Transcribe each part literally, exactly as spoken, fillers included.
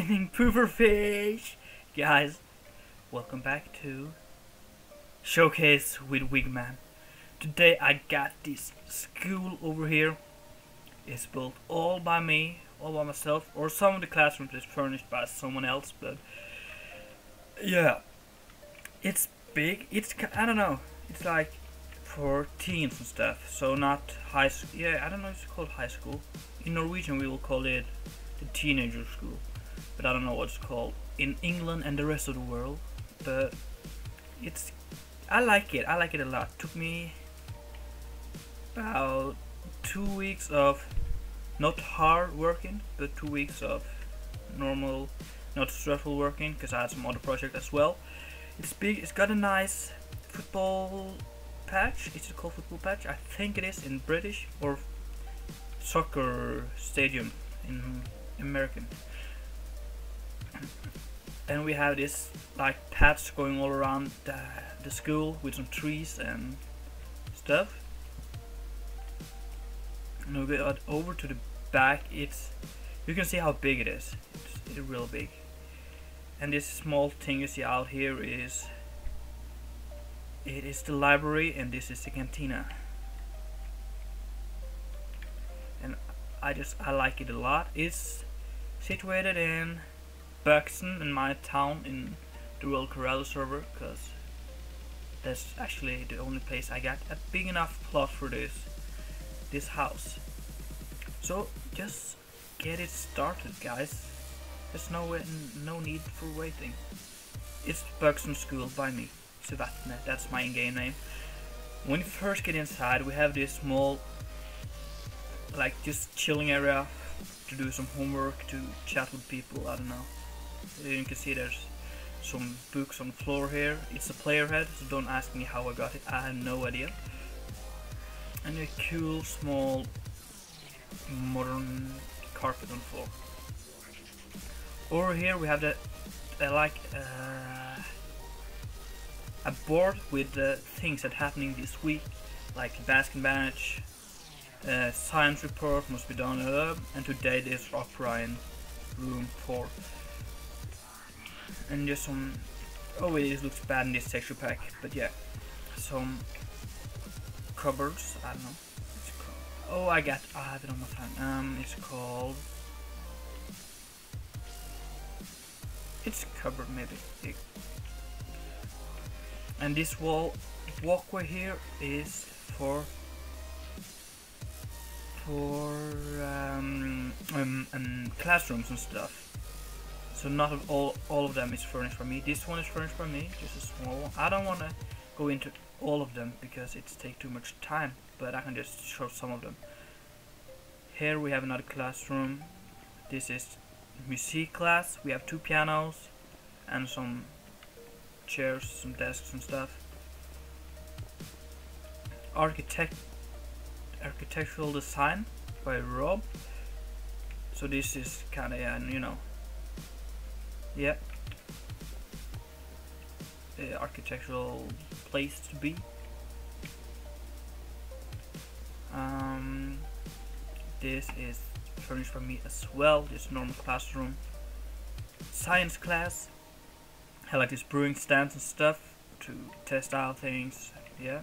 spinning pooper fish. Guys, welcome back to Showcase with Wigman. Today I got this school over here. It's built all by me, all by myself, or some of the classrooms is furnished by someone else, but yeah, it's big. It's, I don't know, it's like for teens and stuff, so not high school. Yeah, I don't know if it's called high school. In Norwegian we will call it the teenager school, but I don't know what it's called in England and the rest of the world. But it's, I like it, I like it a lot. It took me about two weeks of not hard working, but two weeks of normal, not stressful working, because I had some other project as well. It's big, it's got a nice football patch. Is it called football patch? I think it is in British, or soccer stadium in American. And we have this like paths going all around the, the school with some trees and stuff. And we we'll get over to the back. It's, you can see how big it is. It's, it's real big. And this small thing you see out here is, it is the library, and this is the cantina. And I just, I like it a lot. It's situated in Buxton, in my town, in the Royal Corral server, because that's actually the only place I got a big enough plot for this this house. So just get it started, guys. There's no way, no need for waiting. It's Buxton School by me, Svetnet. That's my in-game name. When you first get inside, we have this small, like, just chilling area to do some homework, to chat with people. I don't know. You can see there's some books on the floor here. It's a player head, so don't ask me how I got it, I have no idea. And a cool small modern carpet on the floor. Over here we have the, uh, like uh, a board with the things that are happening this week, like basket match, uh, science report must be done, uh, and today is O'Brien room four. And just some, oh, it looks bad in this texture pack, but yeah, some cupboards. I don't know. It's called, oh, I got, I have it on my phone. Um, it's called, it's cupboard maybe. And this wall walkway here is for for um, um, um classrooms and stuff. So not of all, all of them is furnished by me. This one is furnished by me, just a small one. I don't want to go into all of them because it's take too much time, but I can just show some of them. Here we have another classroom. This is music class. We have two pianos and some chairs, some desks and stuff. Architect, architectural design by Rob. So this is kind of, uh, you know, yeah, the architectural place to be. Um, this is furnished by me as well, this normal classroom. Science class, I like this brewing stands and stuff to test out things, yeah.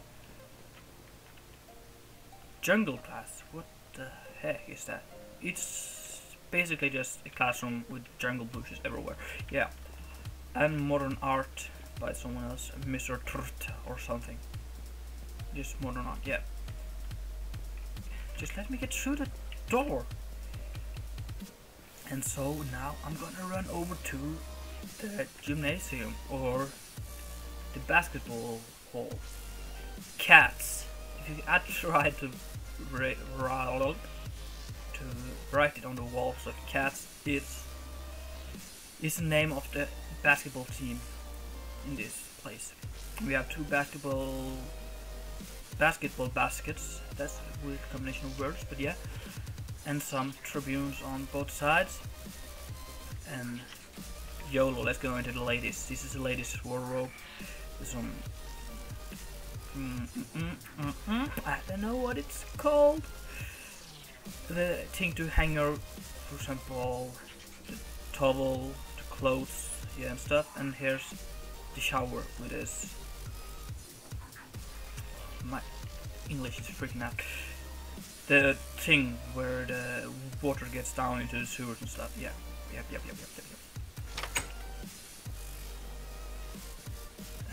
Jungle class, what the heck is that? It's basically just a classroom with jungle bushes everywhere, yeah. And modern art by someone else, Mister Trta or something. Just modern art, yeah. Just let me get through the door. And so now I'm gonna run over to the gymnasium, or the basketball hall. Cats. If you, I tried to rattle to write it on the walls of cats. It's, it's the name of the basketball team in this place. We have two basketball basketball baskets. That's a weird combination of words, but yeah. And some tribunes on both sides. And YOLO, let's go into the ladies. This is the ladies' wardrobe. There's some, mm, mm, mm, mm, mm, I don't know what it's called. The thing to hang your, for example, the towel, the clothes, yeah, and stuff. And here's the shower with this. My English is freaking out. The thing where the water gets down into the sewers and stuff. Yeah, yep, yep, yep, yep, yep. yep.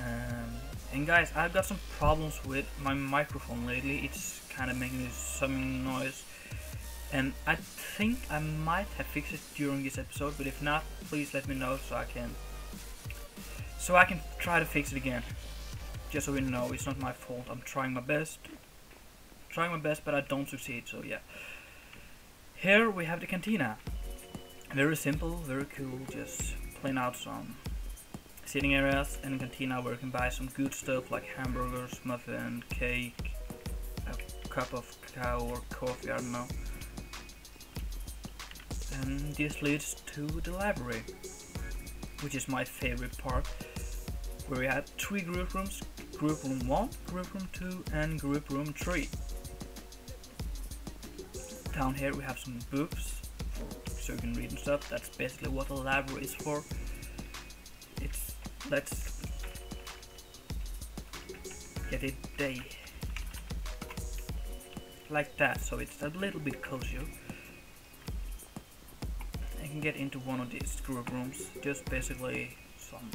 Um, and guys, I've got some problems with my microphone lately. It's kind of making some noise. And I think I might have fixed it during this episode, but if not, please let me know so I can so I can try to fix it again. Just so we know, it's not my fault. I'm trying my best, trying my best, but I don't succeed. So yeah. Here we have the cantina. Very simple, very cool. Just plan out some sitting areas and cantina where you can buy some good stuff like hamburgers, muffin, cake, a cup of cacao or coffee. I don't know. And this leads to the library, which is my favorite part, where we had three group rooms: group room one, group room two, and group room three. Down here we have some books, so you can read and stuff. That's basically what a library is for. It's let's get it day like that, so it's a little bit cozier. Can get into one of these group rooms, just basically some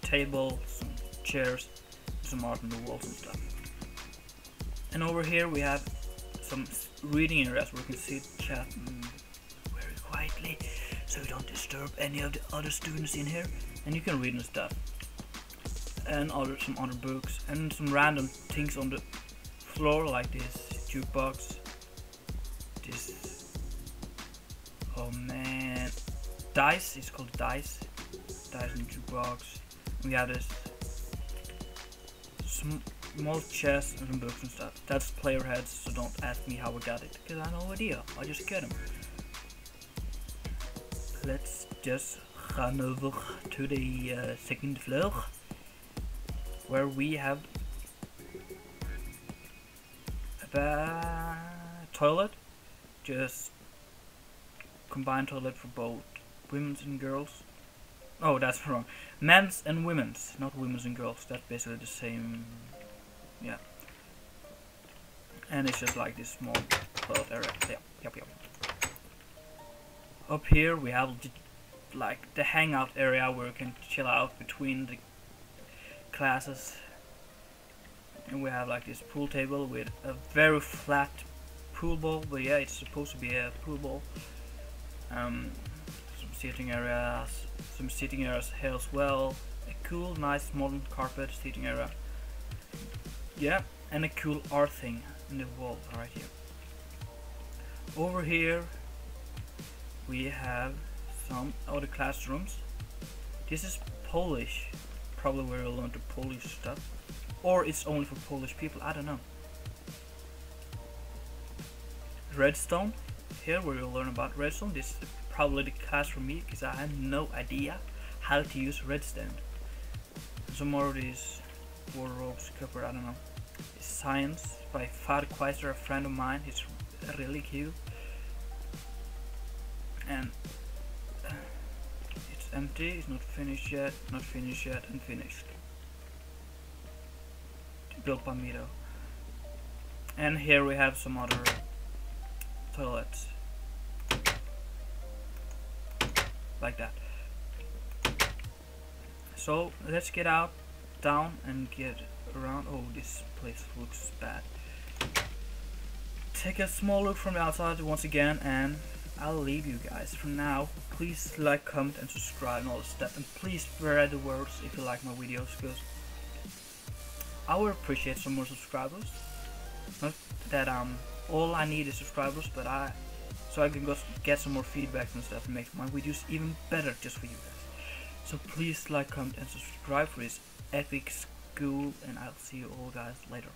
table, some chairs, some art on the walls and stuff. And over here we have some reading areas where you can sit, chat very quietly, so you don't disturb any of the other students in here, and you can read and stuff, and other some other books, and some random things on the floor like this jukebox, this, oh man, dice, it's called dice, dice and jukebox. We have this sm small chest and some books and stuff. That's player heads, so don't ask me how I got it, because I have no idea, I just get them. Let's just run over to the uh, second floor, where we have a toilet, just combined toilet for both women's and girls. Oh, that's wrong. Men's and women's, not women's and girls. That's basically the same. Yeah. And it's just like this small toilet area. Yeah, yep, yep. Up here we have the, like the hangout area where you can chill out between the classes. And we have like this pool table with a very flat pool ball. But yeah, it's supposed to be a pool ball. Um, some sitting areas, some sitting areas here as well, a cool, nice, modern carpet sitting area, yeah, and a cool art thing in the wall right here. Over here we have some other classrooms. This is Polish, probably where you'll learn the Polish stuff, or it's only for Polish people, I don't know. Redstone. Here where you'll learn about redstone. This is probably the class for me because I have no idea how to use redstone. Some more of these wardrobes, copper, I don't know. It's Science by Farquhar, a friend of mine. It's really cute. And uh, it's empty, it's not finished yet, not finished yet, and finished. Built by Mito. And here we have some other toilets. Like that. So let's get out, down, and get around. Oh, this place looks bad. Take a small look from the outside once again, and I'll leave you guys for now. Please like, comment, and subscribe, and all the stuff. And please spread the words if you like my videos, because I would appreciate some more subscribers. Not that um. all I need is subscribers, but I so I can go get some more feedback and stuff and make my videos even better just for you guys. So please like, comment, and subscribe for this epic school, and I'll see you all guys later.